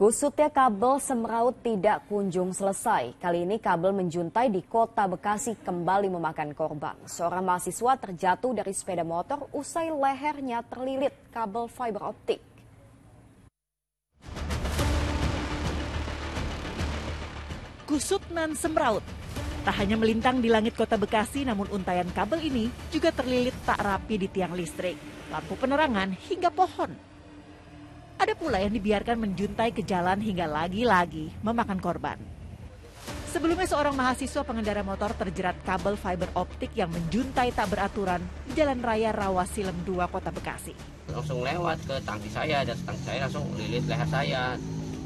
Gusutnya kabel semraut tidak kunjung selesai. Kali ini kabel menjuntai di Kota Bekasi kembali memakan korban. Seorang mahasiswa terjatuh dari sepeda motor usai lehernya terlilit kabel fiber optik. Gusut nan semraut. Tak hanya melintang di langit Kota Bekasi, namun untaian kabel ini juga terlilit tak rapi di tiang listrik, lampu penerangan hingga pohon. Ada pula yang dibiarkan menjuntai ke jalan hingga lagi-lagi memakan korban. Sebelumnya seorang mahasiswa pengendara motor terjerat kabel fiber optik yang menjuntai tak beraturan di Jalan Raya Rawasilem 2, Kota Bekasi. Langsung lewat ke tangki saya, dan tangki saya langsung lilit leher saya.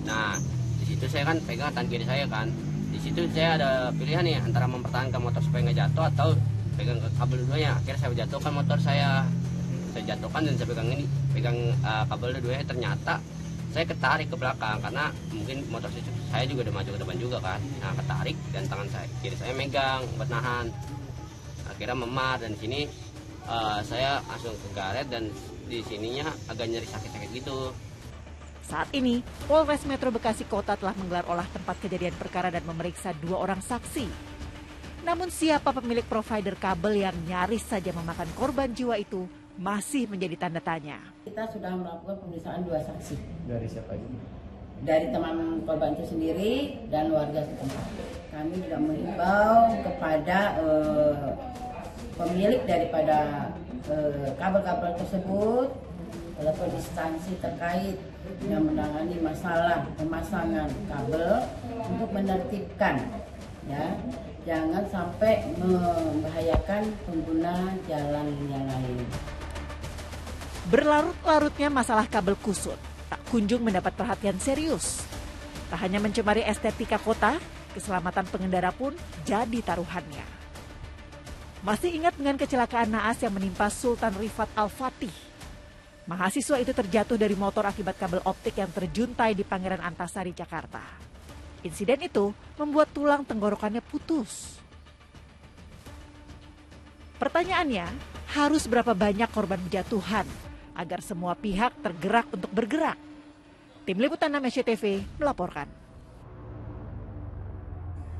Nah, di situ saya kan pegang tangan kiri saya kan. Di situ saya ada pilihan nih antara mempertahankan motor supaya nggak jatuh atau pegang ke kabel duanya. Akhirnya saya jatuhkan motor saya. Saya jatuhkan dan saya pegang kabel dua-duanya, ternyata saya ketarik ke belakang karena mungkin motor saya juga udah maju ke depan juga kan. Nah, ketarik dan tangan saya kiri saya megang buat nahan, akhirnya memar, dan di sini saya langsung kegaret dan di sininya agak nyeri sakit-sakit gitu. Saat ini Polres Metro Bekasi Kota telah menggelar olah tempat kejadian perkara dan memeriksa 2 orang saksi. Namun siapa pemilik provider kabel yang nyaris saja memakan korban jiwa itu masih menjadi tanda tanya. Kita sudah melakukan pemeriksaan 2 saksi. Dari siapa ini? Dari teman korban itu sendiri dan warga setempat. Kami juga mengimbau kepada pemilik daripada kabel-kabel tersebut, atau instansi terkait yang menangani masalah pemasangan kabel untuk menertibkan, ya. Jangan sampai membahayakan pengguna jalan yang lain. Berlarut-larutnya masalah kabel kusut tak kunjung mendapat perhatian serius. Tak hanya mencemari estetika kota, keselamatan pengendara pun jadi taruhannya. Masih ingat dengan kecelakaan naas yang menimpa Sultan Rifat Al-Fatih? Mahasiswa itu terjatuh dari motor akibat kabel optik yang terjuntai di Pangeran Antasari, Jakarta. Insiden itu membuat tulang tenggorokannya putus. Pertanyaannya, harus berapa banyak korban berjatuhan agar semua pihak tergerak untuk bergerak? Tim Liputan 6 SCTV melaporkan.